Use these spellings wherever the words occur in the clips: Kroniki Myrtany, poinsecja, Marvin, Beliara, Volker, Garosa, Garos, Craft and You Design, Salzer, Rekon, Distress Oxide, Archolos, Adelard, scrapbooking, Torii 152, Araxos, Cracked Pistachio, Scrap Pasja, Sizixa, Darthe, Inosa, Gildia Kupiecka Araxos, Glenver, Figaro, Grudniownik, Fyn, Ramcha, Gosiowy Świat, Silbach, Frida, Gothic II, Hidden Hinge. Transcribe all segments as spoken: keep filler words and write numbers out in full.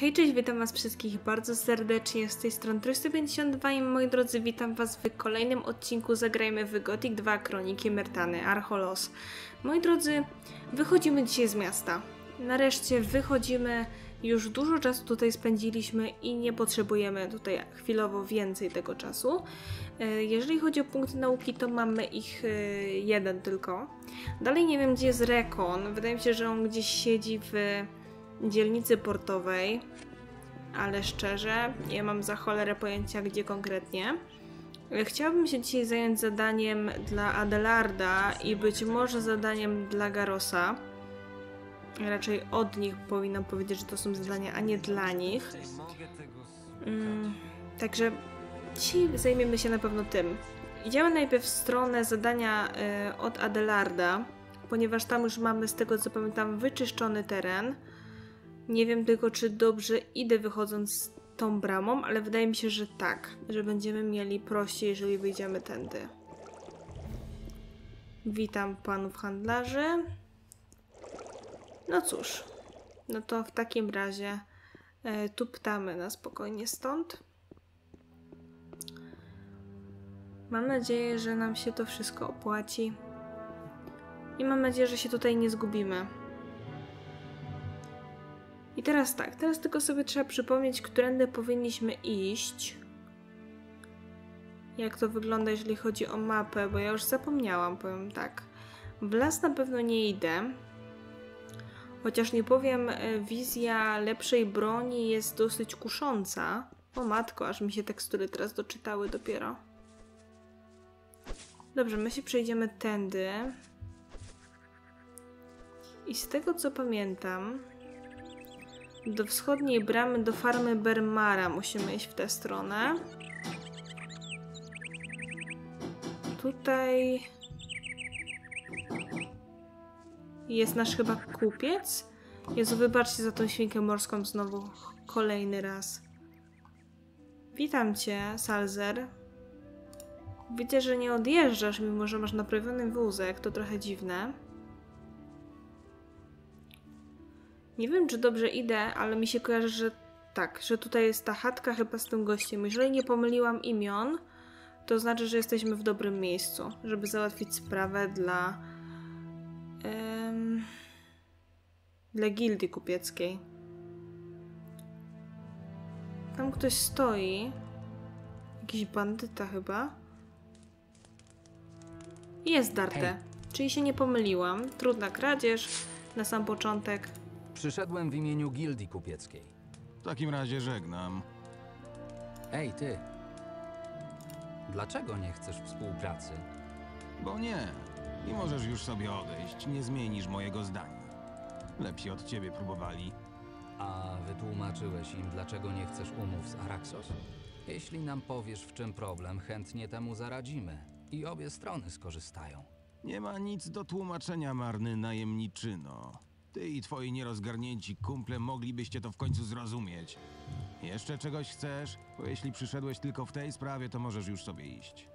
Hej, cześć, witam was wszystkich bardzo serdecznie, z tej strony Torii sto pięćdziesiąt dwa i moi drodzy, witam was w kolejnym odcinku Zagrajmy w Gothic dwa Kroniki Myrtany, Archolos. Moi drodzy, wychodzimy dzisiaj z miasta. Nareszcie wychodzimy, już dużo czasu tutaj spędziliśmy i nie potrzebujemy tutaj chwilowo więcej tego czasu. Jeżeli chodzi o punkty nauki, to mamy ich jeden tylko. Dalej nie wiem, gdzie jest Rekon, wydaje mi się, że on gdzieś siedzi w dzielnicy portowej, ale szczerze, ja mam za cholerę pojęcia, gdzie konkretnie. Chciałabym się dzisiaj zająć zadaniem dla Adelarda i być może zadaniem dla Garosa. Raczej od nich powinnam powiedzieć, że to są zadania, a nie dla nich. Mm, także dzisiaj zajmiemy się na pewno tym. Idziemy najpierw w stronę zadania y, od Adelarda, ponieważ tam już mamy, z tego co pamiętam, wyczyszczony teren. Nie wiem tylko, czy dobrze idę wychodząc z tą bramą, ale wydaje mi się, że tak, że będziemy mieli prościej, jeżeli wyjdziemy tędy. Witam panów handlarzy. No cóż, no to w takim razie e, tuptamy na spokojnie stąd. Mam nadzieję, że nam się to wszystko opłaci. I mam nadzieję, że się tutaj nie zgubimy. I teraz tak, teraz tylko sobie trzeba przypomnieć, którędy powinniśmy iść. Jak to wygląda, jeżeli chodzi o mapę, bo ja już zapomniałam, powiem tak. W las na pewno nie idę. Chociaż nie powiem, wizja lepszej broni jest dosyć kusząca. O matko, aż mi się tekstury teraz doczytały dopiero. Dobrze, my się przejdziemy tędy. I z tego co pamiętam, do wschodniej bramy, do farmy Bermara musimy iść w tę stronę. Tutaj jest nasz chyba kupiec. Jezu, wybaczcie za tą świnkę morską znowu kolejny raz. Witam cię, Salzer. Widzę, że nie odjeżdżasz, mimo że masz naprawiony wózek. To trochę dziwne. Nie wiem, czy dobrze idę, ale mi się kojarzy, że tak, że tutaj jest ta chatka chyba z tym gościem. Jeżeli nie pomyliłam imion, to znaczy, że jesteśmy w dobrym miejscu, żeby załatwić sprawę dla um, dla gildii kupieckiej. Tam ktoś stoi. Jakiś bandyta chyba. Jest Darthe. Czyli się nie pomyliłam. Trudna kradzież na sam początek. Przyszedłem w imieniu gildii kupieckiej. W takim razie żegnam. Ej, ty. Dlaczego nie chcesz współpracy? Bo nie. I możesz już sobie odejść. Nie zmienisz mojego zdania. Lepsi od ciebie próbowali. A wytłumaczyłeś im, dlaczego nie chcesz umów z Araxos? Jeśli nam powiesz, w czym problem, chętnie temu zaradzimy. I obie strony skorzystają. Nie ma nic do tłumaczenia, marny najemniczyno. Ty i twoi nierozgarnięci kumple moglibyście to w końcu zrozumieć. Jeszcze czegoś chcesz? Bo jeśli przyszedłeś tylko w tej sprawie, to możesz już sobie iść.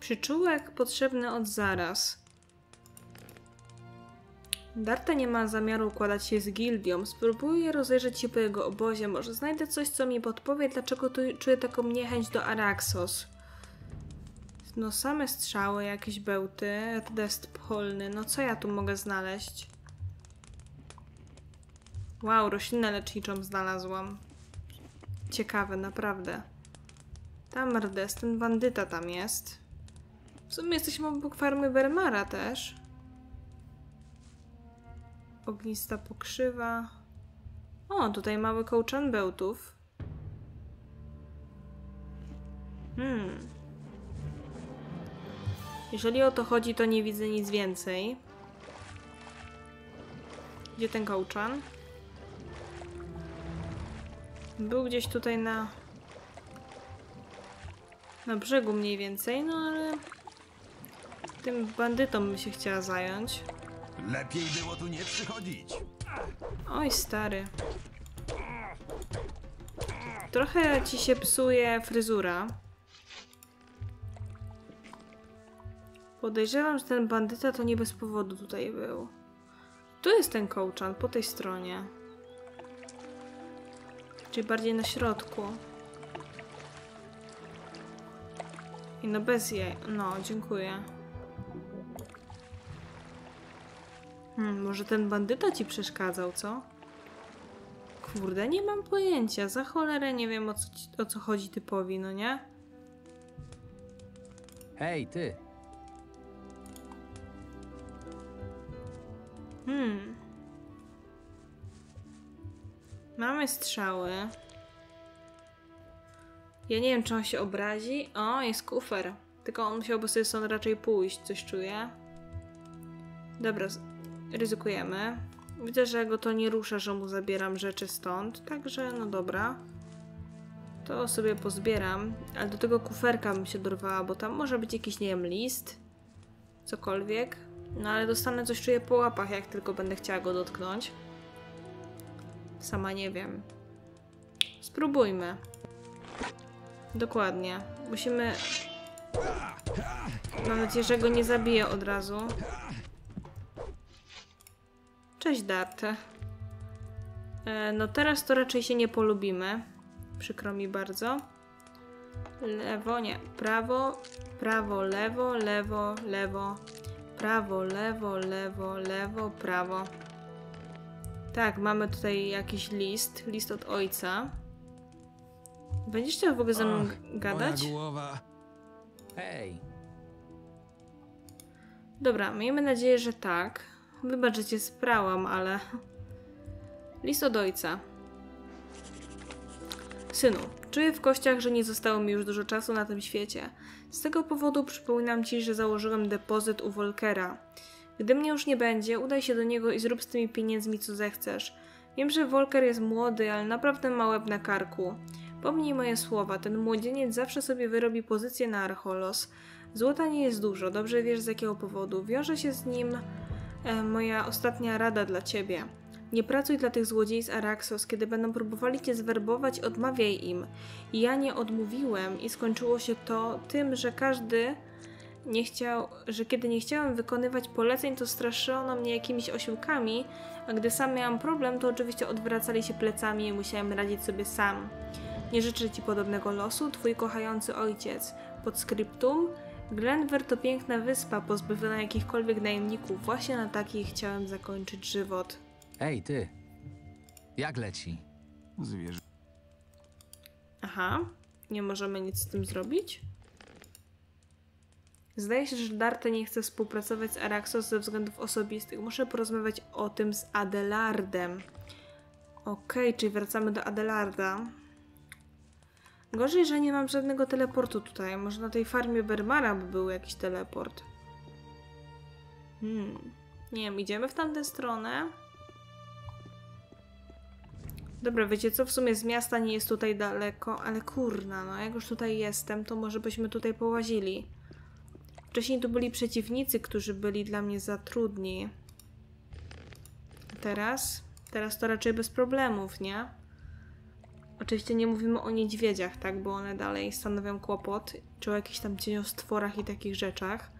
Przyczółek potrzebny od zaraz. Darthe nie ma zamiaru układać się z gildią. Spróbuję rozejrzeć się po jego obozie. Może znajdę coś, co mi podpowie, dlaczego tu czuję taką niechęć do Araxos. No same strzały, jakieś bełty, deszcz polny, no co ja tu mogę znaleźć? Wow, roślinę leczniczą znalazłam. Ciekawe, naprawdę. Tam Ardes, ten bandyta tam jest. W sumie jesteśmy obok farmy Bermara też. Ognista pokrzywa. O, tutaj mały kołczan bełtów. Hmm... Jeżeli o to chodzi, to nie widzę nic więcej. Gdzie ten kołczan? Był gdzieś tutaj na... na brzegu mniej więcej, no ale... tym bandytom bym się chciała zająć. Lepiej było tu nie przychodzić. Oj, stary. Trochę ci się psuje fryzura. Podejrzewam, że ten bandyta to nie bez powodu tutaj był. Tu jest ten kołczan, po tej stronie. Czyli bardziej na środku. I no bez jej. No, dziękuję. Hmm, może ten bandyta ci przeszkadzał, co? Kurde, nie mam pojęcia. Za cholerę nie wiem, o co, ci, o co chodzi typowi, no nie? Hej, ty! Hmm. Mamy strzały. Ja nie wiem, czy on się obrazi. O, jest kufer. Tylko on musiałby sobie stąd raczej pójść, coś czuję. Dobra, ryzykujemy. Widzę, że go to nie rusza, że mu zabieram rzeczy stąd. Także, no dobra. To sobie pozbieram. Ale do tego kuferka bym się dorwała, bo tam może być jakiś, nie wiem, list. Cokolwiek. No ale dostanę, coś czuję po łapach, jak tylko będę chciała go dotknąć. Sama nie wiem. Spróbujmy. Dokładnie. Musimy... Mam nadzieję, że go nie zabiję od razu. Cześć, Darthe. E, no teraz to raczej się nie polubimy. Przykro mi bardzo. Lewo, nie. Prawo, prawo, lewo, lewo, lewo. Prawo, lewo, lewo, lewo, prawo. Tak, mamy tutaj jakiś list. List od ojca. Będziesz chciał w ogóle ze mną Och, gadać? Moja głowa. Hej. Dobra, miejmy nadzieję, że tak. Wybacz, że cię sprałam, ale... List od ojca. Synu, czuję w kościach, że nie zostało mi już dużo czasu na tym świecie. Z tego powodu przypominam ci, że założyłem depozyt u Volkera. Gdy mnie już nie będzie, udaj się do niego i zrób z tymi pieniędzmi, co zechcesz. Wiem, że Volker jest młody, ale naprawdę ma łeb na karku. Pomnij moje słowa, ten młodzieniec zawsze sobie wyrobi pozycję na Archolos. Złota nie jest dużo, dobrze wiesz z jakiego powodu. Wiąże się z nim e, moja ostatnia rada dla ciebie. Nie pracuj dla tych złodziei z Araxos, kiedy będą próbowali cię zwerbować, odmawiaj im. Ja nie odmówiłem i skończyło się to tym, że każdy... Nie chciał, że kiedy nie chciałem wykonywać poleceń, to straszono mnie jakimiś osiłkami, a gdy sam miałam problem, to oczywiście odwracali się plecami i musiałem radzić sobie sam. Nie życzę ci podobnego losu, twój kochający ojciec. Podscriptum. Glenver to piękna wyspa, pozbawiona jakichkolwiek najemników. Właśnie na takiej chciałem zakończyć żywot. Ej, ty. Jak leci? Zwierzę. Aha. Nie możemy nic z tym zrobić? Zdaje się, że Darthe nie chce współpracować z Araxos ze względów osobistych. Muszę porozmawiać o tym z Adelardem. Okej, okay, czyli wracamy do Adelarda. Gorzej, że nie mam żadnego teleportu tutaj. Może na tej farmie Bermara by był jakiś teleport. Hmm. Nie wiem, idziemy w tamtą stronę. Dobra, wiecie co? W sumie z miasta nie jest tutaj daleko, ale kurna, no jak już tutaj jestem, to może byśmy tutaj połazili. Wcześniej tu byli przeciwnicy, którzy byli dla mnie za trudni. A teraz? Teraz to raczej bez problemów, nie? Oczywiście nie mówimy o niedźwiedziach, tak? Bo one dalej stanowią kłopot. Czy o jakichś tam cieniostworach i takich rzeczach.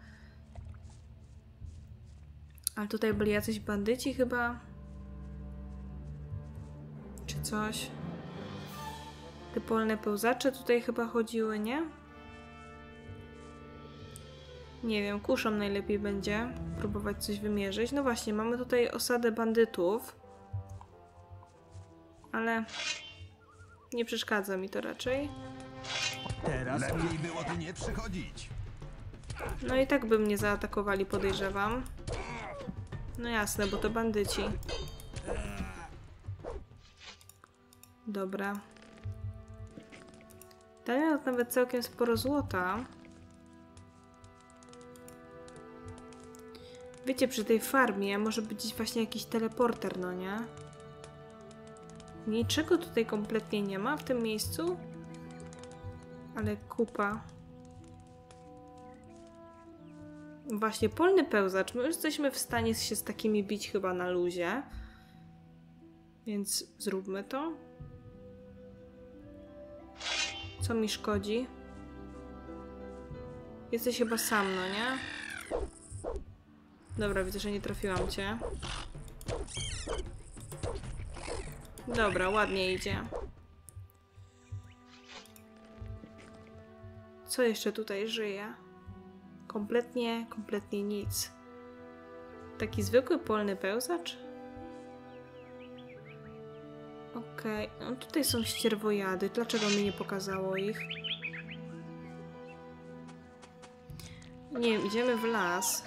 Ale tutaj byli jacyś bandyci chyba? Czy coś? Te polne pełzacze tutaj chyba chodziły, nie? Nie wiem, kuszą najlepiej będzie próbować coś wymierzyć. No właśnie, mamy tutaj osadę bandytów. Ale nie przeszkadza mi to raczej. Teraz lepiej było tu nie przychodzić. No i tak by mnie zaatakowali, podejrzewam. No jasne, bo to bandyci. Dobra. Dałem nawet całkiem sporo złota. Wiecie, przy tej farmie może być właśnie jakiś teleporter, no nie? Niczego tutaj kompletnie nie ma w tym miejscu. Ale kupa. Właśnie, polny pełzacz. My już jesteśmy w stanie się z takimi bić chyba na luzie. Więc zróbmy to. Co mi szkodzi? Jesteś chyba sam, no nie? Dobra, widzę, że nie trafiłam cię. Dobra, ładnie idzie. Co jeszcze tutaj żyje? Kompletnie, kompletnie nic. Taki zwykły polny pełzacz? Okej, okay. No tutaj są ścierwojady. Dlaczego mi nie pokazało ich? Nie wiem, idziemy w las.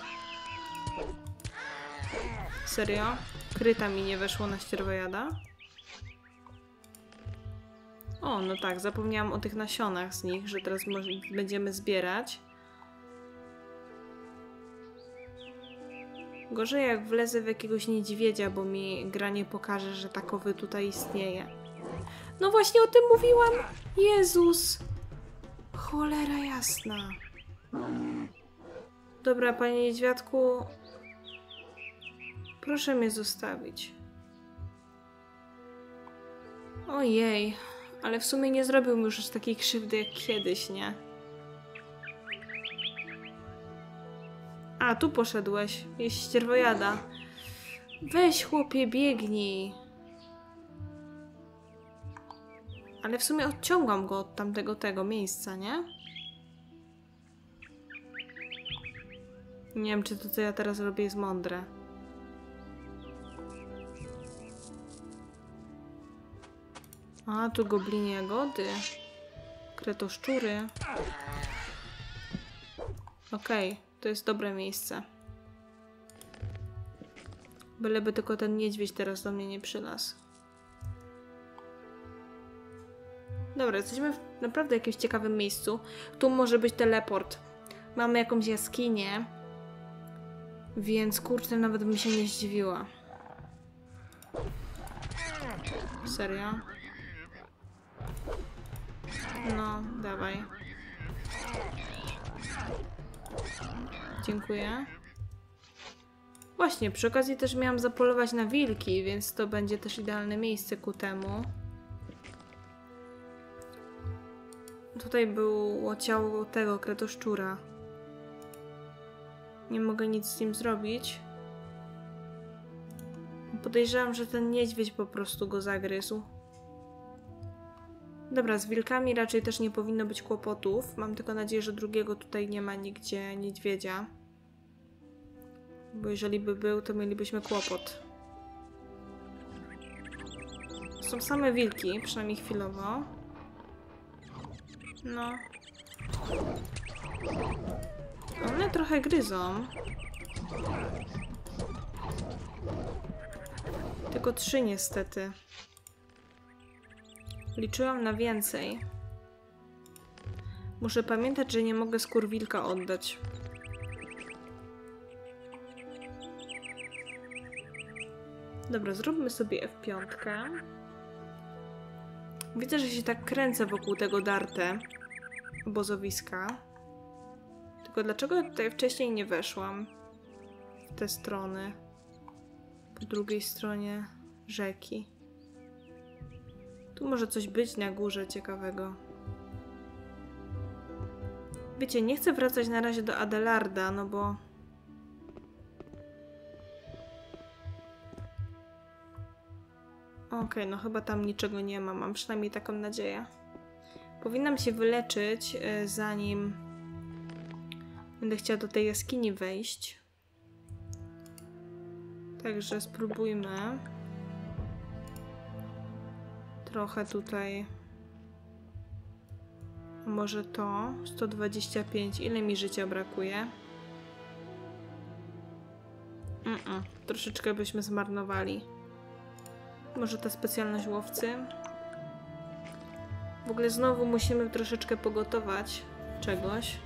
Serio? Kryta mi nie weszło na ścierwojada? O, no tak, zapomniałam o tych nasionach z nich, że teraz będziemy zbierać. Gorzej jak wlezę w jakiegoś niedźwiedzia, bo mi gra nie pokaże, że takowy tutaj istnieje. No właśnie o tym mówiłam! Jezus! Cholera jasna. Dobra, panie niedźwiadku... Proszę mnie zostawić. Ojej, ale w sumie nie zrobił mi już aż takiej krzywdy jak kiedyś, nie? A, tu poszedłeś. Jest ścierwojada. Weź, chłopie, biegnij. Ale w sumie odciągam go od tamtego tego miejsca, nie? Nie wiem, czy to, co ja teraz robię, jest mądre. A, tu goblinie jagody. Kretoszczury. Okej, okay, to jest dobre miejsce. Byleby tylko ten niedźwiedź teraz do mnie nie przylazł. Dobra, jesteśmy w naprawdę jakimś ciekawym miejscu. Tu może być teleport. Mamy jakąś jaskinię. Więc kurczę, nawet bym się nie zdziwiła. Serio? No, dawaj. Dziękuję. Właśnie, przy okazji też miałam zapolować na wilki, więc to będzie też idealne miejsce ku temu. Tutaj było ciało tego kretoszczura. Nie mogę nic z nim zrobić. Podejrzewam, że ten niedźwiedź po prostu go zagryzł. Dobra, z wilkami raczej też nie powinno być kłopotów. Mam tylko nadzieję, że drugiego tutaj nie ma nigdzie niedźwiedzia. Bo jeżeli by był, to mielibyśmy kłopot. Są same wilki, przynajmniej chwilowo. No. One trochę gryzą. Tylko trzy niestety. Liczyłam na więcej. Muszę pamiętać, że nie mogę skór wilka oddać. Dobra, zróbmy sobie F pięć. Widzę, że się tak kręcę wokół tego Darthe obozowiska. Tylko dlaczego tutaj wcześniej nie weszłam? W te strony. Po drugiej stronie rzeki. Tu może coś być na górze ciekawego. Wiecie, nie chcę wracać na razie do Adelarda, no bo... Okej, okay, no chyba tam niczego nie ma. Mam przynajmniej taką nadzieję. Powinnam się wyleczyć, yy, zanim będę chciała do tej jaskini wejść. Także spróbujmy. Trochę tutaj... Może to? sto dwadzieścia pięć. Ile mi życia brakuje? Mm -mm. Troszeczkę byśmy zmarnowali. Może ta specjalność łowcy? W ogóle znowu musimy troszeczkę pogotować czegoś.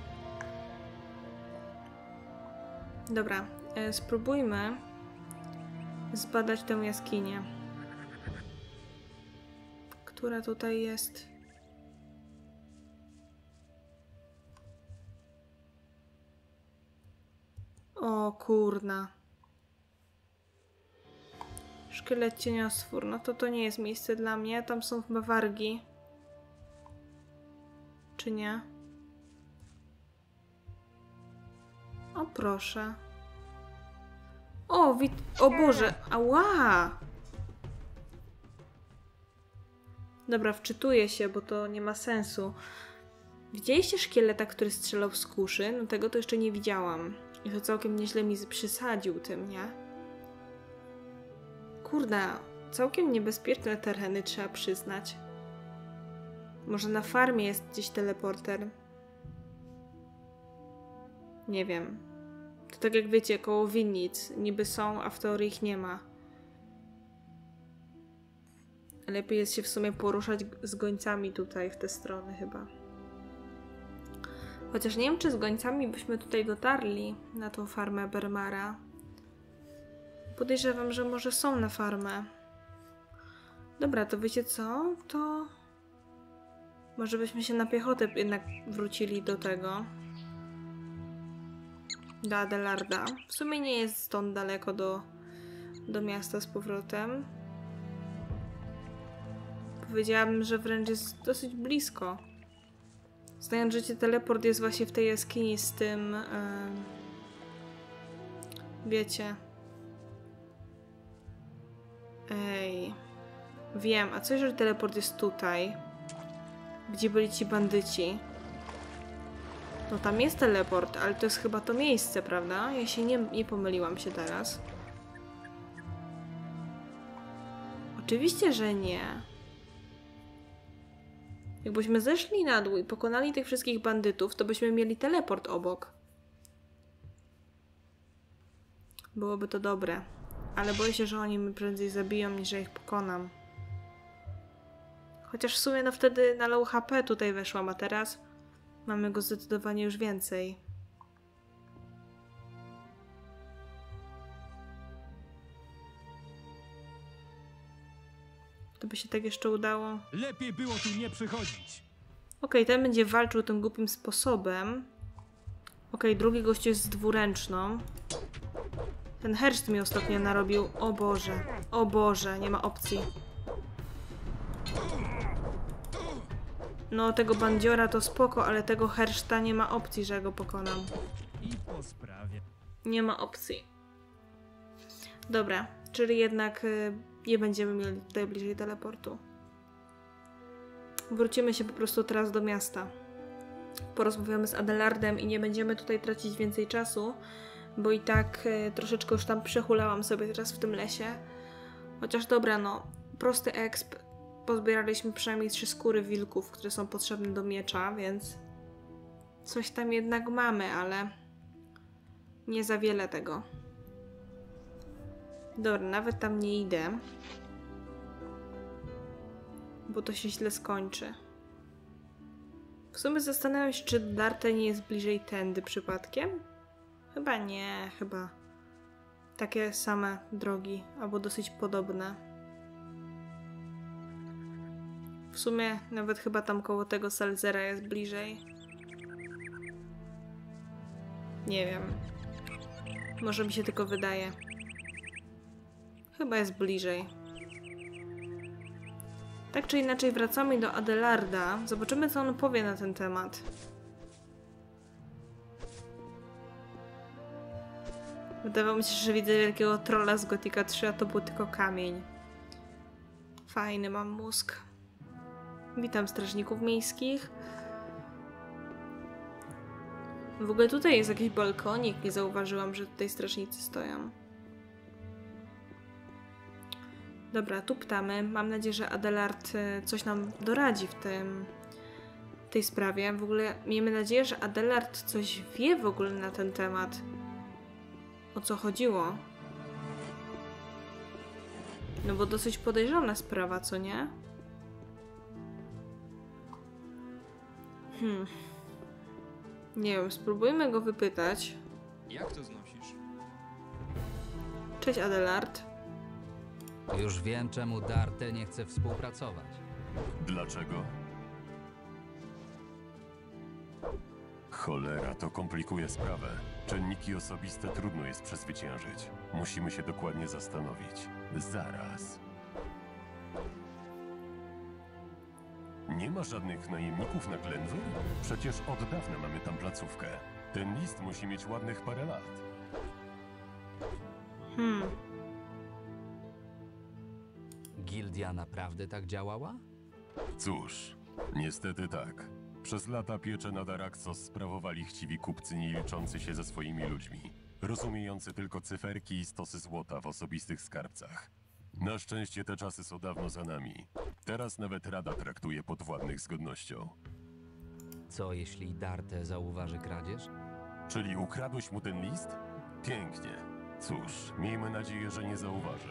Dobra. E, spróbujmy zbadać tę jaskinię. Która tutaj jest. O kurna. Szkielet cienioswór. No to to nie jest miejsce dla mnie. Tam są chyba wargi. Czy nie? O proszę. O wit... O Boże. Ała! Dobra, wczytuję się, bo to nie ma sensu. Widzieliście szkieleta, który strzelał z kuszy? No tego to jeszcze nie widziałam. I to całkiem nieźle mi przysadził tym, nie? Kurda, całkiem niebezpieczne tereny, trzeba przyznać. Może na farmie jest gdzieś teleporter? Nie wiem. To tak jak wiecie, koło winnic. Niby są, a w teorii ich nie ma. Lepiej jest się w sumie poruszać z gońcami tutaj, w te strony chyba. Chociaż nie wiem, czy z gońcami byśmy tutaj dotarli na tą farmę Bermara. Podejrzewam, że może są na farmę. Dobra, to wiecie co? To... może byśmy się na piechotę jednak wrócili do tego. Do Adelarda. W sumie nie jest stąd daleko do, do miasta z powrotem. Powiedziałabym, że wręcz jest dosyć blisko. Znając życie, teleport jest właśnie w tej jaskini z tym... Yy... wiecie... Ej... Wiem, a co jeżeli teleport jest tutaj? Gdzie byli ci bandyci? No tam jest teleport, ale to jest chyba to miejsce, prawda? Ja się nie, nie pomyliłam się teraz. Oczywiście, że nie. Jakbyśmy zeszli na dół i pokonali tych wszystkich bandytów, to byśmy mieli teleport obok. Byłoby to dobre. Ale boję się, że oni mnie prędzej zabiją, niż ja ich pokonam. Chociaż w sumie no wtedy na low H P tutaj weszłam, a teraz mamy go zdecydowanie już więcej. To by się tak jeszcze udało. Lepiej było tu nie przychodzić. Okej, ten będzie walczył tym głupim sposobem. Okej, drugi gość jest z dwuręczną. Ten herszt mi ostatnio narobił. O Boże, o Boże, nie ma opcji. No, tego bandziora to spoko, ale tego herszta nie ma opcji, że go pokonam. Nie ma opcji. Dobra, czyli jednak nie będziemy mieli tutaj bliżej teleportu. Wrócimy się po prostu teraz do miasta. Porozmawiamy z Adelardem i nie będziemy tutaj tracić więcej czasu, bo i tak troszeczkę już tam przehulałam sobie teraz w tym lesie. Chociaż dobra, no, prosty exp. Pozbieraliśmy przynajmniej trzy skóry wilków, które są potrzebne do miecza, więc coś tam jednak mamy, ale nie za wiele tego. Dobra, nawet tam nie idę, bo to się źle skończy. W sumie zastanawiam się, czy Darthe nie jest bliżej tędy przypadkiem? Chyba nie, chyba takie same drogi, albo dosyć podobne. W sumie nawet chyba tam koło tego Salzera jest bliżej. Nie wiem. Może mi się tylko wydaje. Chyba jest bliżej. Tak czy inaczej wracamy do Adelarda. Zobaczymy, co on powie na ten temat. Wydawało mi się, że widzę wielkiego trolla z Gothica trzy, a to był tylko kamień. Fajny mam mózg. Witam strażników miejskich. W ogóle tutaj jest jakiś balkonik. Nie zauważyłam, że tutaj strażnicy stoją. Dobra, tu ptamy. Mam nadzieję, że Adelard coś nam doradzi w tym, tej sprawie. W ogóle miejmy nadzieję, że Adelard coś wie w ogóle na ten temat. O co chodziło? No bo dosyć podejrzana sprawa, co nie? Hmm. Nie wiem, spróbujmy go wypytać. Jak to znosisz? Cześć, Adelard. Już wiem, czemu Darthe nie chce współpracować. Dlaczego? Cholera, to komplikuje sprawę. Czynniki osobiste trudno jest przezwyciężyć. Musimy się dokładnie zastanowić. Zaraz. Nie ma żadnych najemników na Glenver? Przecież od dawna mamy tam placówkę. Ten list musi mieć ładnych parę lat. Hmm. Gildia naprawdę tak działała? Cóż, niestety tak. Przez lata pieczę nad Araxos sprawowali chciwi kupcy nie liczący się ze swoimi ludźmi, rozumiejący tylko cyferki i stosy złota w osobistych skarbcach. Na szczęście te czasy są dawno za nami. Teraz nawet Rada traktuje podwładnych z godnością. Co jeśli Darthe zauważy kradzież? Czyli ukradłeś mu ten list? Pięknie. Cóż, miejmy nadzieję, że nie zauważy.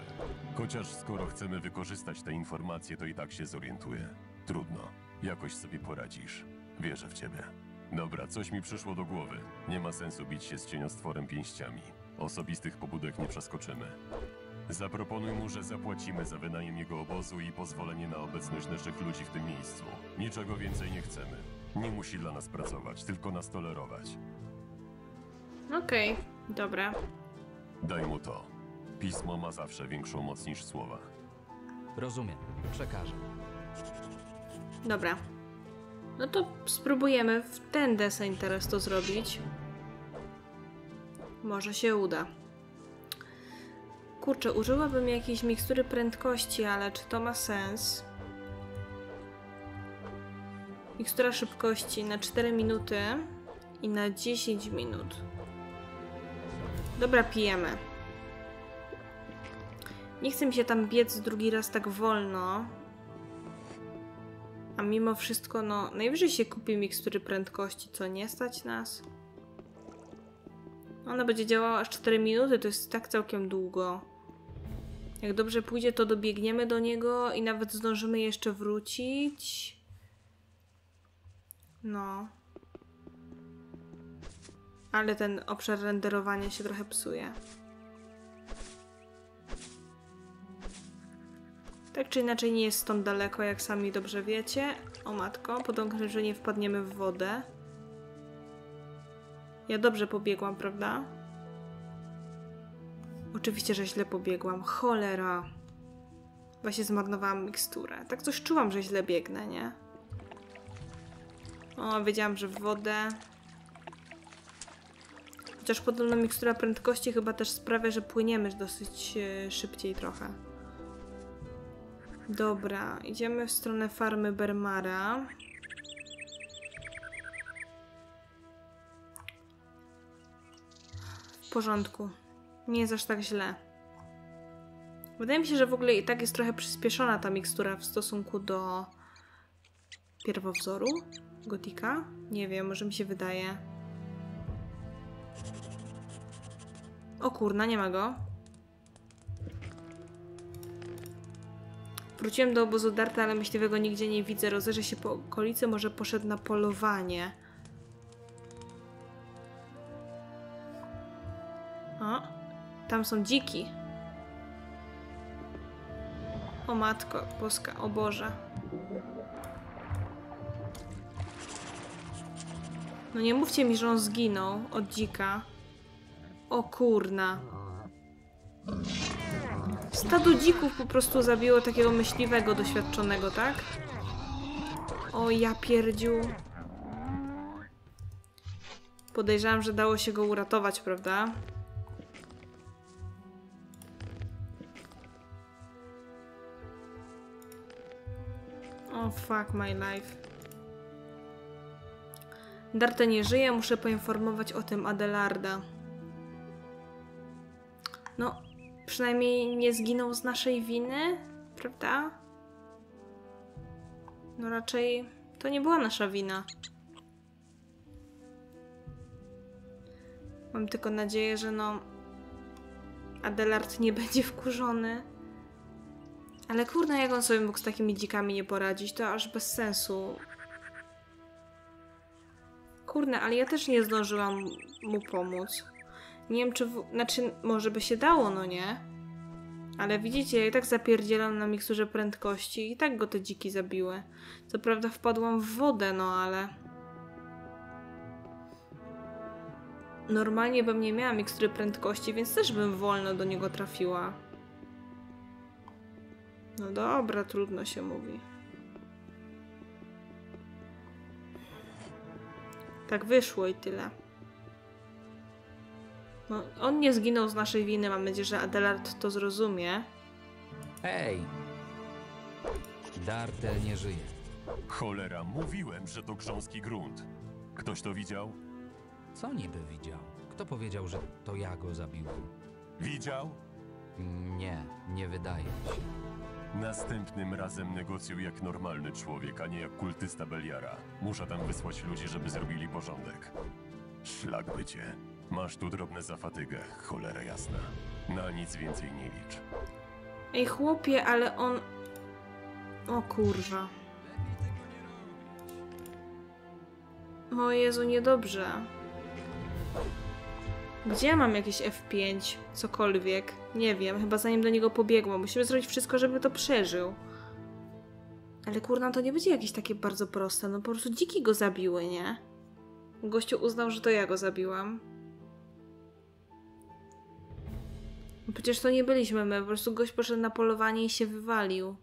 Chociaż skoro chcemy wykorzystać te informacje, to i tak się zorientuje. Trudno. Jakoś sobie poradzisz. Wierzę w ciebie. Dobra, coś mi przyszło do głowy. Nie ma sensu bić się z cieniostworem pięściami. Osobistych pobudek nie przeskoczymy. Zaproponuj mu, że zapłacimy za wynajem jego obozu i pozwolenie na obecność naszych ludzi w tym miejscu. Niczego więcej nie chcemy. Nie musi dla nas pracować, tylko nas tolerować. Okej, okay, dobra. Daj mu to. Pismo ma zawsze większą moc niż słowa. Rozumiem, przekażę. Dobra. No to spróbujemy w ten deseń teraz to zrobić. Może się uda. Kurczę, użyłabym jakiejś mikstury prędkości, ale czy to ma sens? Mikstura szybkości na cztery minuty i na dziesięć minut. Dobra, pijemy. Nie chce mi się tam biec drugi raz tak wolno. A mimo wszystko, no, najwyżej się kupi mikstury prędkości, co nie stać nas. Ona będzie działała aż cztery minuty, to jest tak całkiem długo. Jak dobrze pójdzie, to dobiegniemy do niego i nawet zdążymy jeszcze wrócić. No. Ale ten obszar renderowania się trochę psuje. Tak czy inaczej nie jest stąd daleko, jak sami dobrze wiecie. O matko, podążę, że nie wpadniemy w wodę. Ja dobrze pobiegłam, prawda? Oczywiście, że źle pobiegłam. Cholera. Właśnie zmarnowałam miksturę. Tak coś czułam, że źle biegnę, nie? O, wiedziałam, że w wodę. Chociaż podobno mikstura prędkości chyba też sprawia, że płyniemy dosyć szybciej trochę. Dobra, idziemy w stronę farmy Bermara. W porządku. Nie jest aż tak źle. Wydaje mi się, że w ogóle i tak jest trochę przyspieszona ta mikstura w stosunku do pierwowzoru Gothica. Nie wiem, może mi się wydaje. O kurna, nie ma go. Wróciłem do obozu Darthe, ale myśliwego nigdzie nie widzę. Rozejrzę się po okolicy, może poszedł na polowanie. O, tam są dziki. O matko boska, o Boże. No nie mówcie mi, że on zginął od dzika. O kurna. Stado dzików po prostu zabiło takiego myśliwego doświadczonego, tak? O ja pierdziu. Podejrzewam, że dało się go uratować, prawda? O fuck my life. Darthe nie żyje, muszę poinformować o tym Adelarda. No, przynajmniej nie zginął z naszej winy, prawda? No raczej to nie była nasza wina. Mam tylko nadzieję, że no Adelard nie będzie wkurzony. Ale kurde, jak on sobie mógł z takimi dzikami nie poradzić? To aż bez sensu. Kurde, ale ja też nie zdążyłam mu pomóc. Nie wiem, czy... W... Znaczy, może by się dało, no nie? Ale widzicie, ja i tak zapierdzielam na miksurze prędkości i tak go te dziki zabiły. Co prawda wpadłam w wodę, no ale... Normalnie bym nie miała mikstury prędkości, więc też bym wolno do niego trafiła. No dobra, trudno się mówi. Tak wyszło i tyle. No, on nie zginął z naszej winy. Mam nadzieję, że Adelard to zrozumie. Hej! Darthe nie żyje. Cholera, mówiłem, że to grząski grunt. Ktoś to widział? Co niby widział? Kto powiedział, że to ja go zabiłem? Widział? Nie, nie wydaje się. Następnym razem negocjuj jak normalny człowiek, a nie jak kultysta Beliara. Muszę tam wysłać ludzi, żeby zrobili porządek. Szlak by cię. Masz tu drobne za fatygę, cholera jasna. Na nic więcej nie licz. Ej chłopie, ale on... O kurwa. O Jezu, niedobrze. Gdzie ja mam jakieś F pięć? Cokolwiek. Nie wiem, chyba zanim do niego pobiegło. Musimy zrobić wszystko, żeby to przeżył. Ale kurna, to nie będzie jakieś takie bardzo proste. No po prostu dziki go zabiły, nie? Gościu uznał, że to ja go zabiłam. Przecież to nie byliśmy my. Po prostu gość poszedł na polowanie i się wywalił.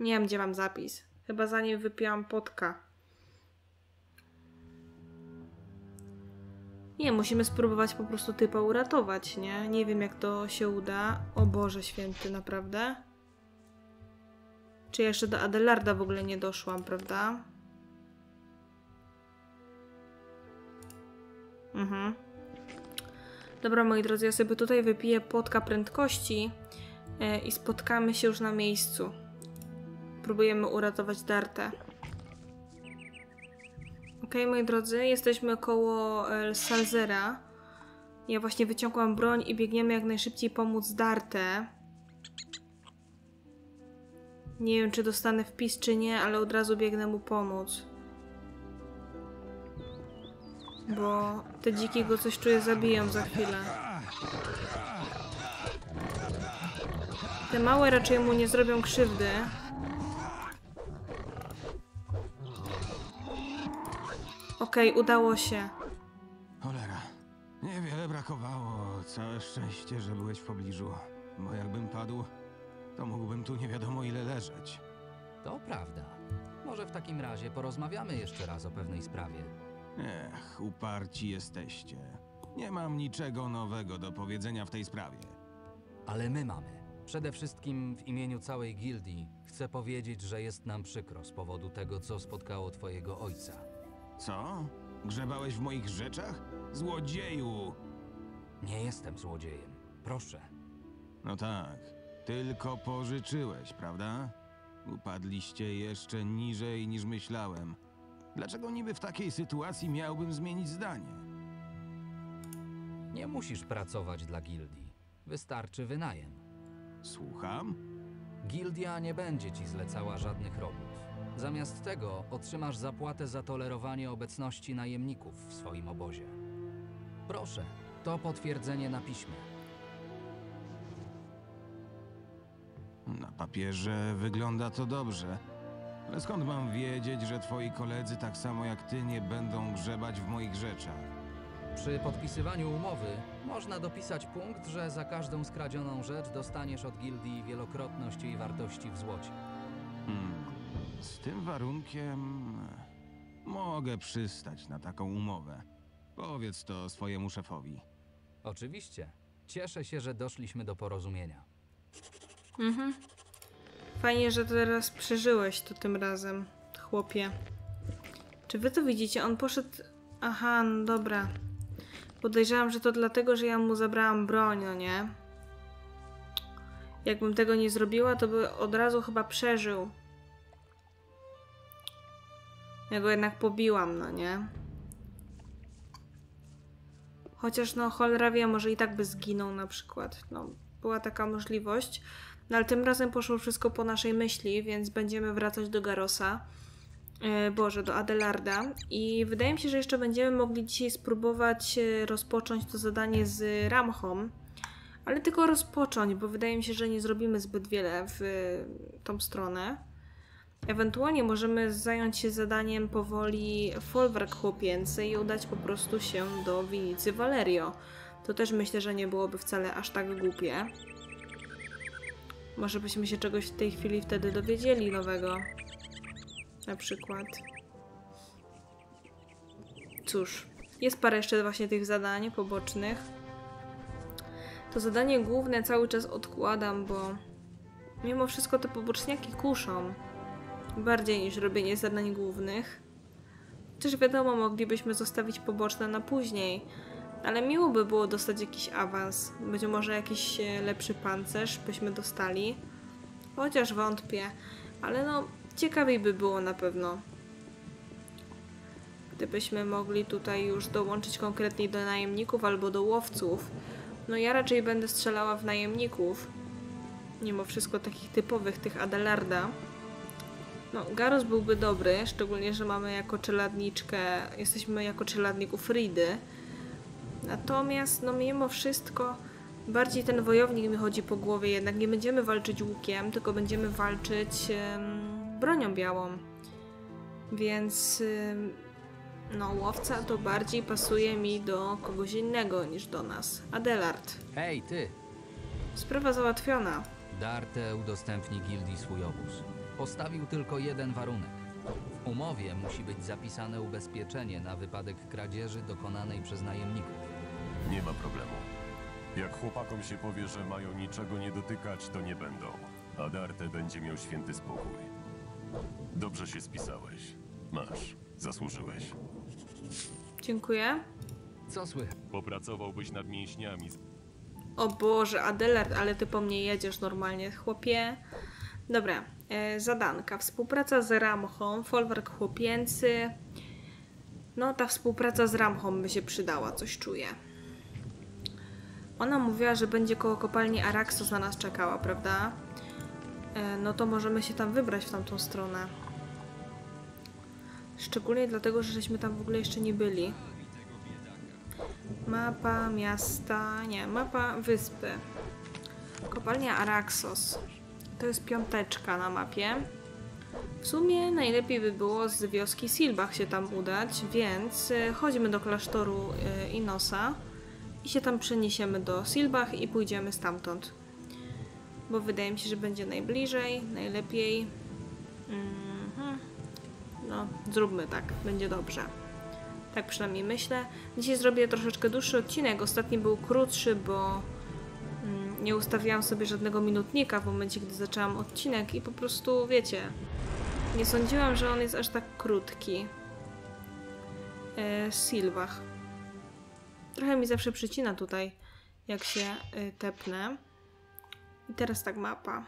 Nie wiem, gdzie mam zapis. Chyba zanim wypiłam potka. Nie, musimy spróbować po prostu typa uratować, nie? Nie wiem, jak to się uda. O Boże Święty, naprawdę? Czy jeszcze do Adelarda w ogóle nie doszłam, prawda? Mhm. Dobra, moi drodzy, ja sobie tutaj wypiję potka prędkości i spotkamy się już na miejscu. Próbujemy uratować Darthe. Okej, okay, moi drodzy, jesteśmy koło Salzera. Ja właśnie wyciągłam broń i biegniemy jak najszybciej pomóc Darthe. Nie wiem, czy dostanę wpis, czy nie, ale od razu biegnę mu pomóc. Bo te dziki go coś czuję zabiją za chwilę. Te małe raczej mu nie zrobią krzywdy. Okej, okay, udało się. Cholera, niewiele brakowało. Całe szczęście, że byłeś w pobliżu. Bo jakbym padł, to mógłbym tu nie wiadomo ile leżeć. To prawda. Może w takim razie porozmawiamy jeszcze raz o pewnej sprawie. Ech, uparci jesteście. Nie mam niczego nowego do powiedzenia w tej sprawie. Ale my mamy. Przede wszystkim w imieniu całej gildii chcę powiedzieć, że jest nam przykro z powodu tego, co spotkało twojego ojca. Co? Grzebałeś w moich rzeczach? Złodzieju! Nie jestem złodziejem. Proszę. No tak. Tylko pożyczyłeś, prawda? Upadliście jeszcze niżej niż myślałem. Dlaczego niby w takiej sytuacji miałbym zmienić zdanie? Nie musisz pracować dla gildii. Wystarczy wynajem. Słucham? Gildia nie będzie ci zlecała żadnych robót. Zamiast tego otrzymasz zapłatę za tolerowanie obecności najemników w swoim obozie. Proszę, to potwierdzenie na piśmie. Na papierze wygląda to dobrze. Ale skąd mam wiedzieć, że twoi koledzy tak samo jak ty nie będą grzebać w moich rzeczach? Przy podpisywaniu umowy można dopisać punkt, że za każdą skradzioną rzecz dostaniesz od gildii wielokrotność jej wartości w złocie. Hmm. Z tym warunkiem... mogę przystać na taką umowę. Powiedz to swojemu szefowi. Oczywiście. Cieszę się, że doszliśmy do porozumienia. Mhm. Fajnie, że teraz przeżyłeś to tym razem, chłopie. Czy wy to widzicie? On poszedł... Aha, no dobra. Podejrzewam, że to dlatego, że ja mu zabrałam broń, no nie? Jakbym tego nie zrobiła, to by od razu chyba przeżył. Ja go jednak pobiłam, no nie? Chociaż no cholera wie, może i tak by zginął na przykład. No, była taka możliwość. No ale tym razem poszło wszystko po naszej myśli, więc będziemy wracać do Garosa. Yy, Boże, do Adelarda. I wydaje mi się, że jeszcze będziemy mogli dzisiaj spróbować rozpocząć to zadanie z Ramchą. Ale tylko rozpocząć, bo wydaje mi się, że nie zrobimy zbyt wiele w tą stronę. Ewentualnie możemy zająć się zadaniem powoli folwark chłopięcy i udać po prostu się do winnicy Valerio. To też myślę, że nie byłoby wcale aż tak głupie. Może byśmy się czegoś w tej chwili wtedy dowiedzieli nowego. Na przykład. Cóż, jest parę jeszcze właśnie tych zadań pobocznych. To zadanie główne cały czas odkładam, bo mimo wszystko te poboczniaki kuszą. bardziej niż robienie zadań głównych. Chociaż wiadomo, moglibyśmy zostawić poboczne na później, ale miło by było dostać jakiś awans. Być może jakiś lepszy pancerz byśmy dostali. Chociaż wątpię, ale no ciekawiej by było na pewno. Gdybyśmy mogli tutaj już dołączyć konkretnie do najemników albo do łowców. No ja raczej będę strzelała w najemników. Mimo wszystko takich typowych, tych Adelarda. No, Garos byłby dobry, szczególnie, że mamy jako czeladniczkę, jesteśmy jako czeladnik u Fridy. Natomiast, no mimo wszystko, bardziej ten wojownik mi chodzi po głowie. Jednak nie będziemy walczyć łukiem, tylko będziemy walczyć ym, bronią białą. Więc... Ym, No, łowca to bardziej pasuje mi do kogoś innego niż do nas. Adelard. Hej, ty! Sprawa załatwiona. Darthe udostępni gildii swój obóz. Postawił tylko jeden warunek. W umowie musi być zapisane ubezpieczenie na wypadek kradzieży dokonanej przez najemników. Nie ma problemu. Jak chłopakom się powie, że mają niczego nie dotykać, to nie będą. A Darthe będzie miał święty spokój. Dobrze się spisałeś. Masz. Zasłużyłeś. Dziękuję. Co słychać? Popracowałbyś nad mięśniami. O Boże, Adelard, ale ty po mnie jedziesz normalnie, chłopie. Dobra, e, zadanka. Współpraca z Ramchą, folwark chłopięcy. No, ta współpraca z Ramchą by się przydała, coś czuję. Ona mówiła, że będzie koło kopalni Araxos na nas czekała, prawda? E, no to możemy się tam wybrać w tamtą stronę. Szczególnie dlatego, że żeśmy tam w ogóle jeszcze nie byli. Mapa miasta... nie, mapa wyspy. Kopalnia Araxos. To jest piąteczka na mapie. W sumie najlepiej by było z wioski Silbach się tam udać, więc chodźmy do klasztoru Inosa i się tam przeniesiemy do Silbach i pójdziemy stamtąd. Bo wydaje mi się, że będzie najbliżej, najlepiej... Mm. No, zróbmy tak, będzie dobrze. Tak przynajmniej myślę. Dzisiaj zrobię troszeczkę dłuższy odcinek. Ostatni był krótszy, bo nie ustawiałam sobie żadnego minutnika w momencie, gdy zaczęłam odcinek i po prostu, wiecie, nie sądziłam, że on jest aż tak krótki. E, Silbach. Trochę mi zawsze przycina tutaj, jak się y, tepnę. I teraz tak mapa.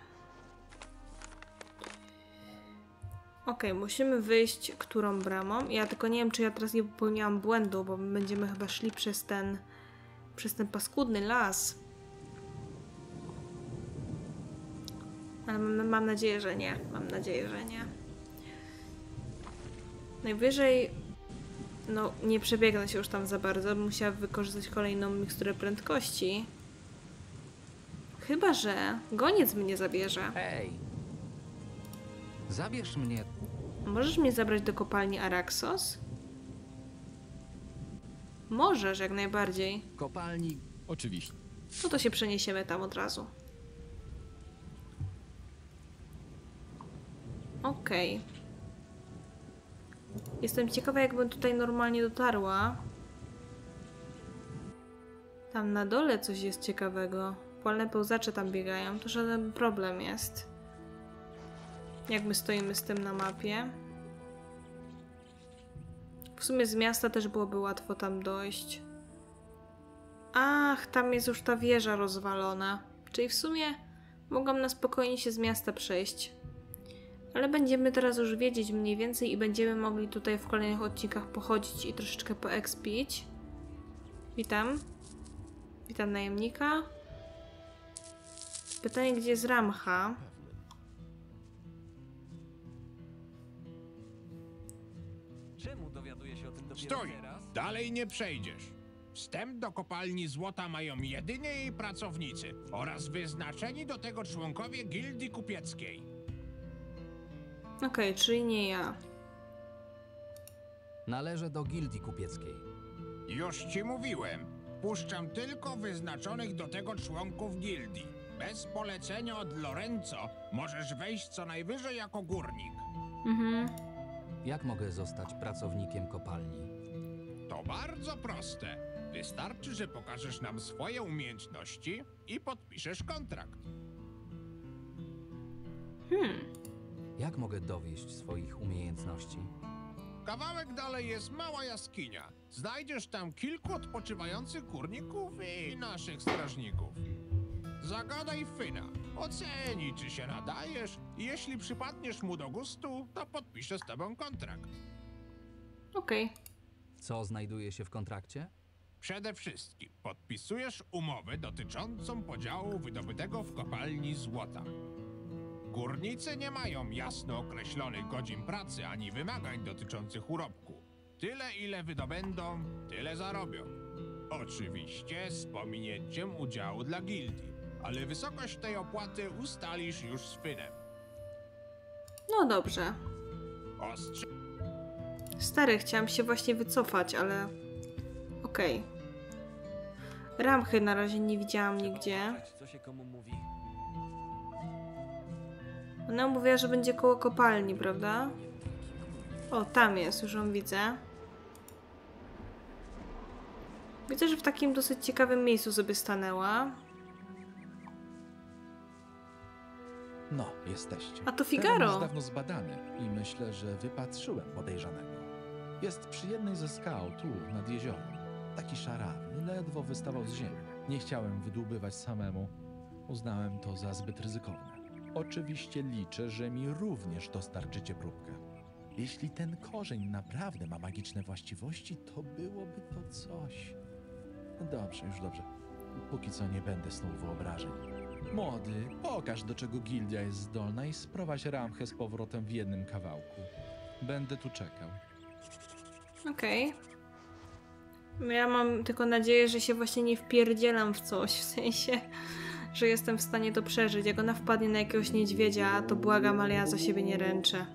Ok, musimy wyjść którą bramą. Ja tylko nie wiem, czy ja teraz nie popełniłam błędu, bo my będziemy chyba szli przez ten, przez ten paskudny las. Ale mam, mam nadzieję, że nie. Mam nadzieję, że nie. Najwyżej no nie przebiegnę się już tam za bardzo. Musiałam wykorzystać kolejną miksturę prędkości. Chyba że goniec mnie zabierze. Hej! Zabierz mnie. Możesz mnie zabrać do kopalni Araxos? Możesz, jak najbardziej. Kopalni, oczywiście. No to się przeniesiemy tam od razu. Okej. Okay. Jestem ciekawa, jakbym tutaj normalnie dotarła. Tam na dole coś jest ciekawego. Polne pełzacze tam biegają, to żaden problem jest. Jak my stoimy z tym na mapie. W sumie z miasta też byłoby łatwo tam dojść. Ach, tam jest już ta wieża rozwalona. Czyli w sumie mogłam na spokojnie się z miasta przejść. Ale będziemy teraz już wiedzieć mniej więcej i będziemy mogli tutaj w kolejnych odcinkach pochodzić i troszeczkę poekspić. Witam. Witam najemnika. Pytanie, gdzie jest Ramcha? Stój! Dalej nie przejdziesz. Wstęp do kopalni złota mają jedynie jej pracownicy oraz wyznaczeni do tego członkowie gildii kupieckiej. Okej, okay, czyli nie ja. Należę do gildii kupieckiej. Już ci mówiłem. Puszczam tylko wyznaczonych do tego członków gildii. Bez polecenia od Lorenzo możesz wejść co najwyżej jako górnik. Mhm. Jak mogę zostać pracownikiem kopalni? To bardzo proste. Wystarczy, że pokażesz nam swoje umiejętności i podpiszesz kontrakt. Hmm. Jak mogę dowieść swoich umiejętności? Kawałek dalej jest mała jaskinia. Znajdziesz tam kilku odpoczywających górników i naszych strażników. Zagadaj Fyna. Oceni, czy się nadajesz. Jeśli przypadniesz mu do gustu, to podpiszę z tobą kontrakt. Okej. Okay. Co znajduje się w kontrakcie? Przede wszystkim podpisujesz umowę dotyczącą podziału wydobytego w kopalni złota. Górnicy nie mają jasno określonych godzin pracy ani wymagań dotyczących urobku. Tyle, ile wydobędą, tyle zarobią. Oczywiście z pominięciem udziału dla gildii, ale wysokość tej opłaty ustalisz już z Fynem. No dobrze. Ostrze... Stary, chciałam się właśnie wycofać, ale... Okej. Okay. Ramchy na razie nie widziałam nigdzie. Ona mówiła, że będzie koło kopalni, prawda? O, tam jest, już ją widzę. Widzę, że w takim dosyć ciekawym miejscu sobie stanęła. No, jesteście. A to Figaro! Teren jest dawno zbadany i myślę, że wypatrzyłem podejrzanego. Jest przy jednej ze skał tu, nad jeziorem. Taki szarany, ledwo wystawał z ziemi. Nie chciałem wydłubywać samemu. Uznałem to za zbyt ryzykowne. Oczywiście liczę, że mi również dostarczycie próbkę. Jeśli ten korzeń naprawdę ma magiczne właściwości, to byłoby to coś. Dobrze, już dobrze. Póki co nie będę snuł wyobrażeń. Młody, pokaż, do czego gildia jest zdolna i sprowadź Ramchę z powrotem w jednym kawałku. Będę tu czekał. Okej. Okay. Ja mam tylko nadzieję, że się właśnie nie wpierdzielam w coś, w sensie... że jestem w stanie to przeżyć. Jak ona wpadnie na jakiegoś niedźwiedzia, to błagam, ale ja za siebie nie ręczę.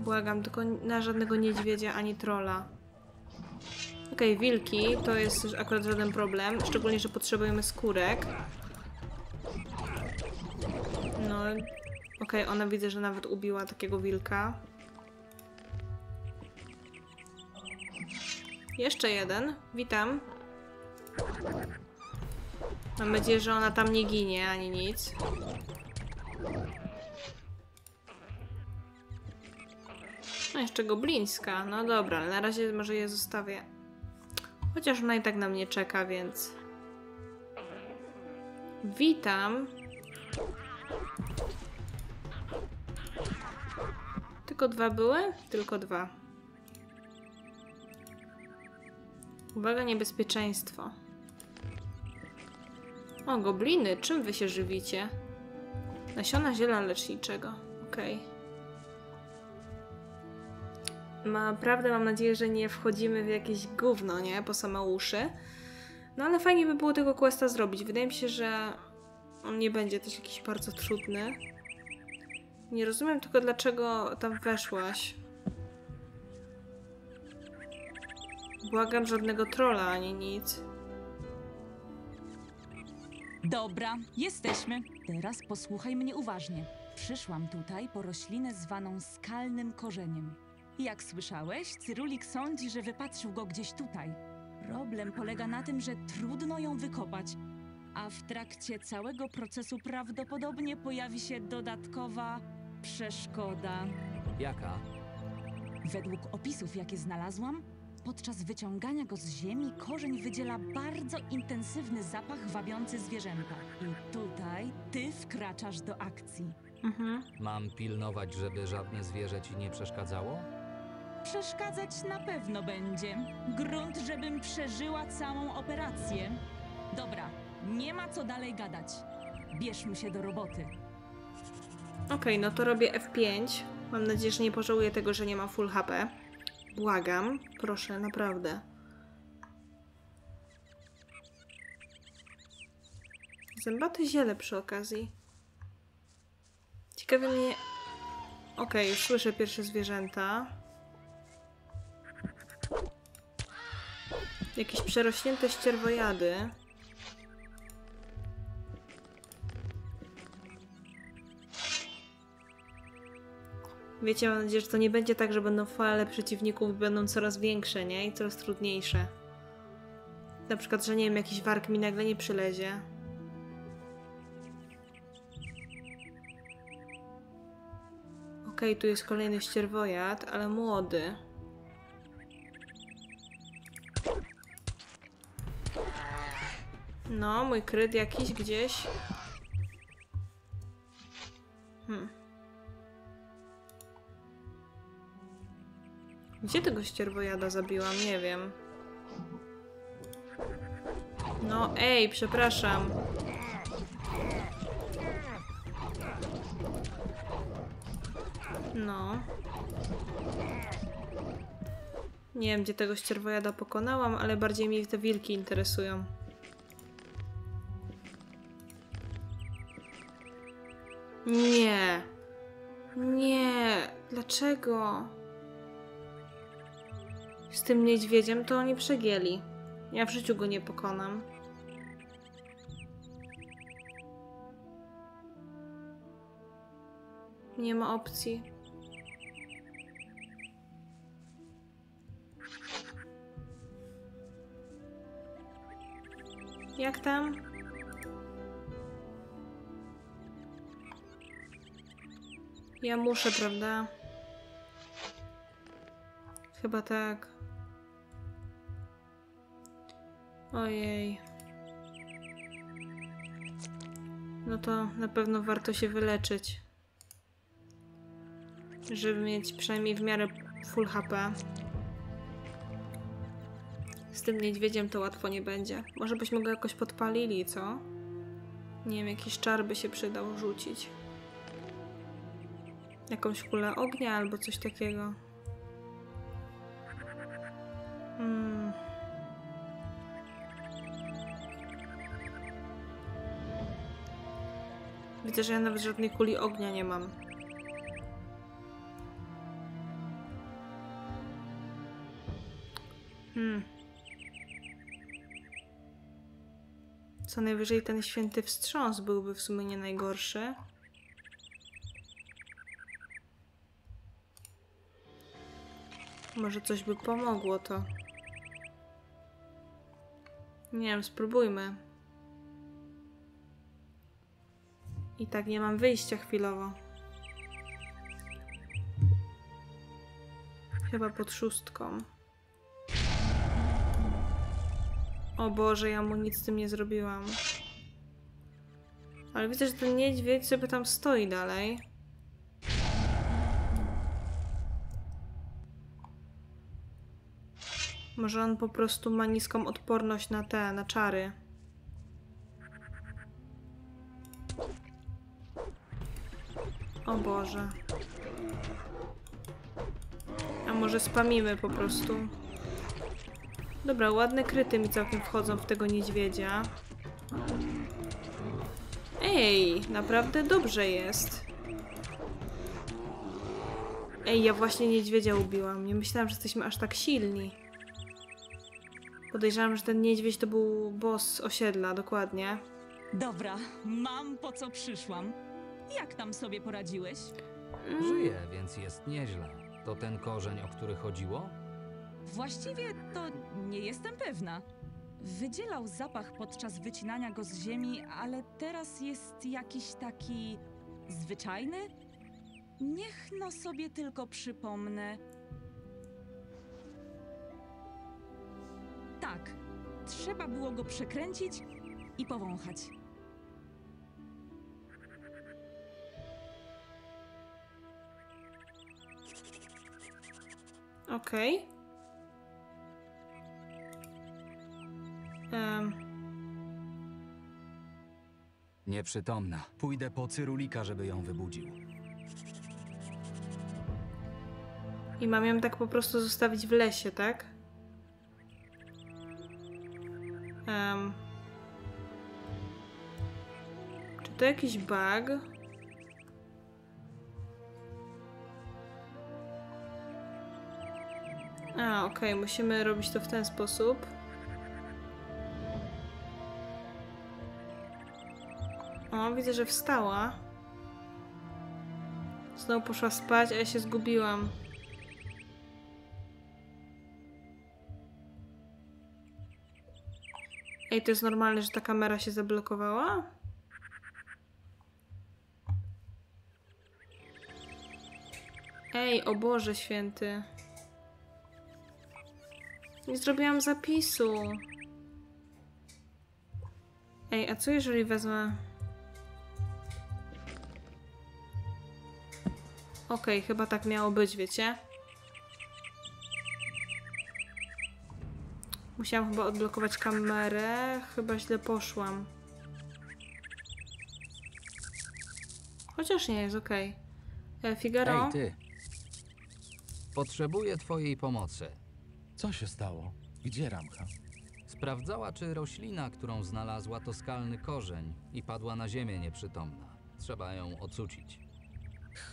Błagam, tylko na żadnego niedźwiedzia ani trola. Okej, okay, wilki to jest już akurat żaden problem, szczególnie, że potrzebujemy skórek. No, okej, okay, ona widzę, że nawet ubiła takiego wilka. Jeszcze jeden. Witam. Mam nadzieję, że ona tam nie ginie, ani nic. No, jeszcze goblińska. No dobra, ale na razie może je zostawię. Chociaż ona i tak na mnie czeka, więc... Witam. Tylko dwa były? Tylko dwa. Uwaga, niebezpieczeństwo. O, gobliny, czym wy się żywicie? Nasiona ziela leczniczego. Okej. Okay. Naprawdę mam nadzieję, że nie wchodzimy w jakieś gówno, nie? Po same uszy. No ale fajnie by było tego questa zrobić. Wydaje mi się, że on nie będzie też jakiś bardzo trudny. Nie rozumiem tylko, dlaczego tam weszłaś. Błagam, żadnego trola, ani nic. Dobra, jesteśmy. Teraz posłuchaj mnie uważnie. Przyszłam tutaj po roślinę zwaną skalnym korzeniem. Jak słyszałeś, Cyrulik sądzi, że wypatrzył go gdzieś tutaj. Problem polega na tym, że trudno ją wykopać, a w trakcie całego procesu prawdopodobnie pojawi się dodatkowa przeszkoda. Jaka? Według opisów, jakie znalazłam, podczas wyciągania go z ziemi korzeń wydziela bardzo intensywny zapach wabiący zwierzęta. I tutaj ty wkraczasz do akcji. Mhm. Mam pilnować, żeby żadne zwierzę ci nie przeszkadzało? Przeszkadzać na pewno będzie. Grunt, żebym przeżyła całą operację. Dobra, nie ma co dalej gadać. Bierzmy się do roboty. Okej, okay, no to robię F pięć. Mam nadzieję, że nie pożałuję tego, że nie mam full H P. Błagam, proszę, naprawdę. Zębate ziele przy okazji. Ciekawie mnie... Okej, okay, już słyszę pierwsze zwierzęta. Jakieś przerośnięte ścierwojady. Wiecie, mam nadzieję, że to nie będzie tak, że będą fale przeciwników będą coraz większe, nie? I coraz trudniejsze. Na przykład, że nie wiem, jakiś warg mi nagle nie przylezie. Okej, tu jest kolejny ścierwojad, ale młody. No, mój kryt jakiś gdzieś. Hmm. Gdzie tego ścierwojada zabiłam? Nie wiem. No ej, przepraszam. No. Nie wiem, gdzie tego ścierwojada pokonałam, ale bardziej mnie te wilki interesują. Nie. Nie. Dlaczego? Z tym niedźwiedziem to oni przegięli. Ja w życiu go nie pokonam. Nie ma opcji. Jak tam? Ja muszę, prawda? Chyba tak. Ojej. No to na pewno warto się wyleczyć. Żeby mieć przynajmniej w miarę full H P. Z tym niedźwiedziem to łatwo nie będzie. Może byśmy go jakoś podpalili, co? Nie wiem, jakiś czar by się przydał rzucić. Jakąś kulę ognia albo coś takiego. Hmm. Widzę, że ja nawet żadnej kuli ognia nie mam. Hmm. Co najwyżej ten święty wstrząs byłby w sumie nie najgorszy. Może coś by pomogło to. Nie wiem, spróbujmy. I tak nie mam wyjścia chwilowo. Chyba pod szóstką. O Boże, ja mu nic z tym nie zrobiłam. Ale widzę, że ten niedźwiedź sobie tam stoi dalej. Może on po prostu ma niską odporność na te, na czary. O Boże. A może spamimy po prostu? Dobra, ładne kryty mi całkiem wchodzą w tego niedźwiedzia. Ej, naprawdę dobrze jest. Ej, ja właśnie niedźwiedzia ubiłam. Nie myślałam, że jesteśmy aż tak silni. Podejrzewam, że ten niedźwiedź to był boss osiedla, dokładnie. Dobra, mam po co przyszłam. Jak tam sobie poradziłeś? Mm. Żyję, więc jest nieźle. To ten korzeń, o który chodziło? Właściwie to nie jestem pewna. Wydzielał zapach podczas wycinania go z ziemi, ale teraz jest jakiś taki zwyczajny? Niech no sobie tylko przypomnę. Tak, trzeba było go przekręcić i powąchać. Okej. Okay. Um. Nieprzytomna. Pójdę po Cyrulika, żeby ją wybudził. I mam ją tak po prostu zostawić w lesie, tak? Um. Czy to jakiś bug? A, okej, okay. Musimy robić to w ten sposób. O, widzę, że wstała. Znowu poszła spać, a ja się zgubiłam. Ej, to jest normalne, że ta kamera się zablokowała? Ej, o Boże święty. Nie zrobiłam zapisu. Ej, a co jeżeli wezmę... Okej, okay, chyba tak miało być, wiecie? Musiałam chyba odblokować kamerę. Chyba źle poszłam. Chociaż nie, jest okej. Okay. Figaro? Ej, ty. Potrzebuję twojej pomocy. Co się stało? Gdzie Ramcha? Sprawdzała, czy roślina, którą znalazła, to skalny korzeń i padła na ziemię nieprzytomna. Trzeba ją ocucić.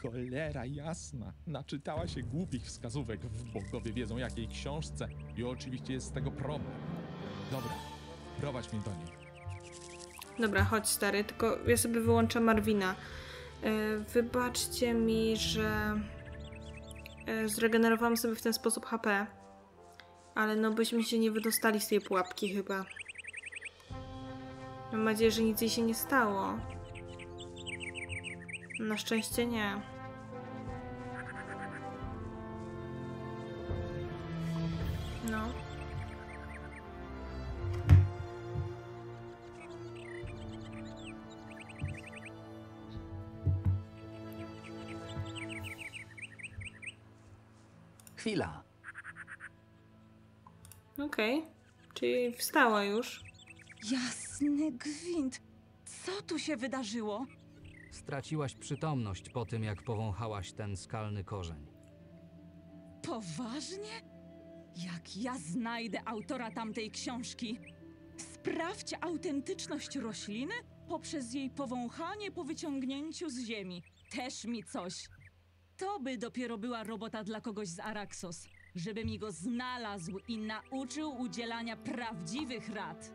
Cholera jasna. Naczytała się głupich wskazówek w bogowie wiedzą jakiej książce i oczywiście jest z tego problem. Dobra, prowadź mnie do niej. Dobra, chodź stary, tylko ja sobie wyłączę Marvina. Yy, wybaczcie mi, że yy, zregenerowałam sobie w ten sposób H P. Ale no byśmy się nie wydostali z tej pułapki chyba. Mam nadzieję, że nic jej się nie stało. Na szczęście nie. No. Chwila. Okej. Okay. Czyli wstała już. Jasny gwint. Co tu się wydarzyło? Straciłaś przytomność po tym, jak powąchałaś ten skalny korzeń. Poważnie? Jak ja znajdę autora tamtej książki? Sprawdź autentyczność rośliny poprzez jej powąchanie po wyciągnięciu z ziemi. Też mi coś. To by dopiero była robota dla kogoś z Araxos, żeby mi go znalazł i nauczył udzielania prawdziwych rad.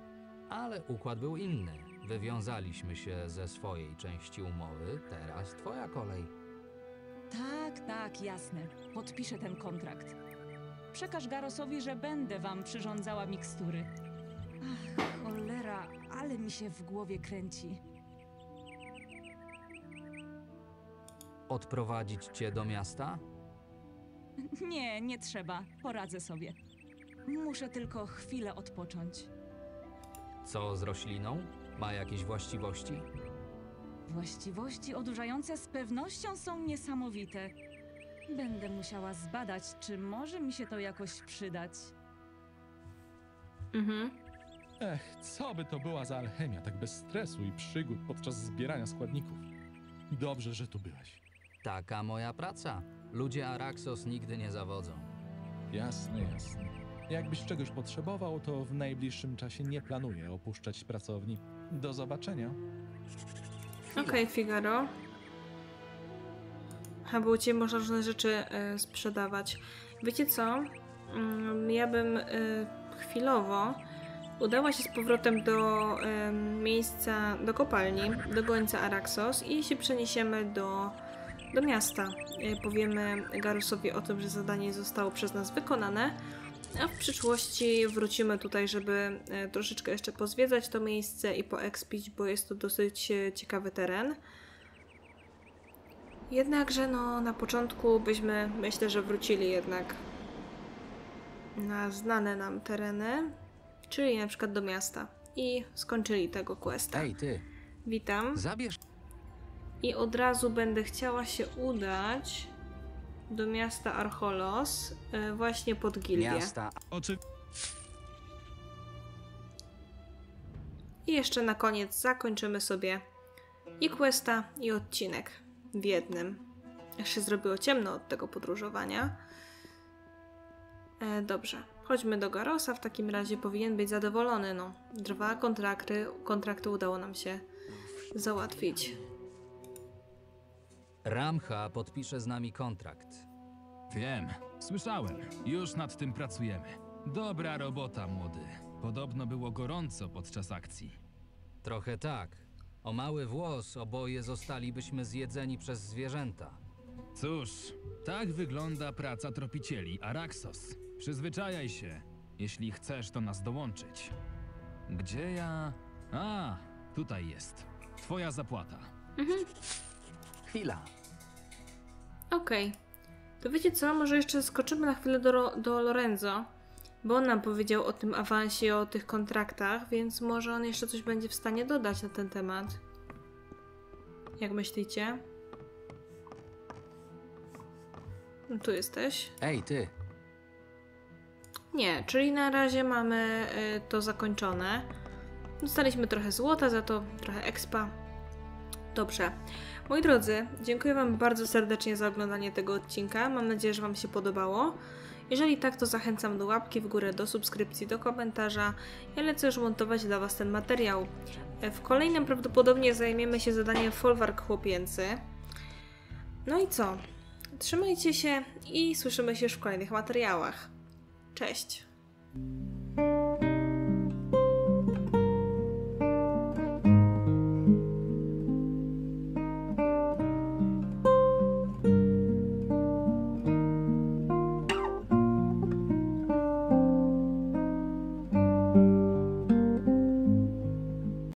Ale układ był inny. Wywiązaliśmy się ze swojej części umowy, teraz twoja kolej. Tak, tak, jasne. Podpiszę ten kontrakt. Przekaż Garosowi, że będę wam przyrządzała mikstury. Ach, cholera, ale mi się w głowie kręci. Odprowadzić cię do miasta? Nie, nie trzeba. Poradzę sobie. Muszę tylko chwilę odpocząć. Co z rośliną? Ma jakieś właściwości? Właściwości odurzające z pewnością są niesamowite. Będę musiała zbadać, czy może mi się to jakoś przydać. Mhm. Ech, co by to była za alchemia, tak bez stresu i przygód podczas zbierania składników. Dobrze, że tu byłaś. Taka moja praca. Ludzie Araxos nigdy nie zawodzą. Jasne, jasne. Jakbyś czegoś potrzebował, to w najbliższym czasie nie planuję opuszczać pracowni. Do zobaczenia. Okej, okay, Figaro. A bo u ciebie można różne rzeczy y, sprzedawać. Wiecie co? Y, ja bym y, chwilowo udała się z powrotem do y, miejsca, do kopalni, do gońca Araxos i się przeniesiemy do, do miasta. Y, powiemy Garosowi o tym, że zadanie zostało przez nas wykonane. A w przyszłości wrócimy tutaj, żeby troszeczkę jeszcze pozwiedzać to miejsce i poekspić, bo jest to dosyć ciekawy teren. Jednakże no, na początku byśmy, myślę, że wrócili jednak na znane nam tereny, czyli na przykład do miasta. I skończyli tego questa. Ej, ty. Witam. Zabierz. I od razu będę chciała się udać do miasta Archolos, właśnie pod gildię. Miasta. I jeszcze na koniec zakończymy sobie i questa, i odcinek w jednym. Aż się zrobiło ciemno od tego podróżowania. E, dobrze, chodźmy do Garosa, w takim razie powinien być zadowolony. No, dwa kontrakty, kontrakty udało nam się załatwić. Ramcha podpisze z nami kontrakt. Wiem, słyszałem. Już nad tym pracujemy. Dobra robota, młody. Podobno było gorąco podczas akcji. Trochę tak. O mały włos oboje zostalibyśmy zjedzeni przez zwierzęta. Cóż, tak wygląda praca tropicieli Araxos. Przyzwyczajaj się, jeśli chcesz do nas dołączyć. Gdzie ja... A, tutaj jest. Twoja zapłata. Mhm. Chwila. Okej. To wiecie co, może jeszcze skoczymy na chwilę do, do Lorenzo, bo on nam powiedział o tym awansie, o tych kontraktach, więc może on jeszcze coś będzie w stanie dodać na ten temat. Jak myślicie? No, tu jesteś. Ej, ty. Nie, czyli na razie mamy y, to zakończone. Dostaliśmy trochę złota, za to trochę expa. Dobrze. Moi drodzy, dziękuję wam bardzo serdecznie za oglądanie tego odcinka. Mam nadzieję, że wam się podobało. Jeżeli tak, to zachęcam do łapki w górę, do subskrypcji, do komentarza. Ja lecę już montować dla was ten materiał. W kolejnym prawdopodobnie zajmiemy się zadaniem folwark chłopięcy. No i co? Trzymajcie się i słyszymy się już w kolejnych materiałach. Cześć!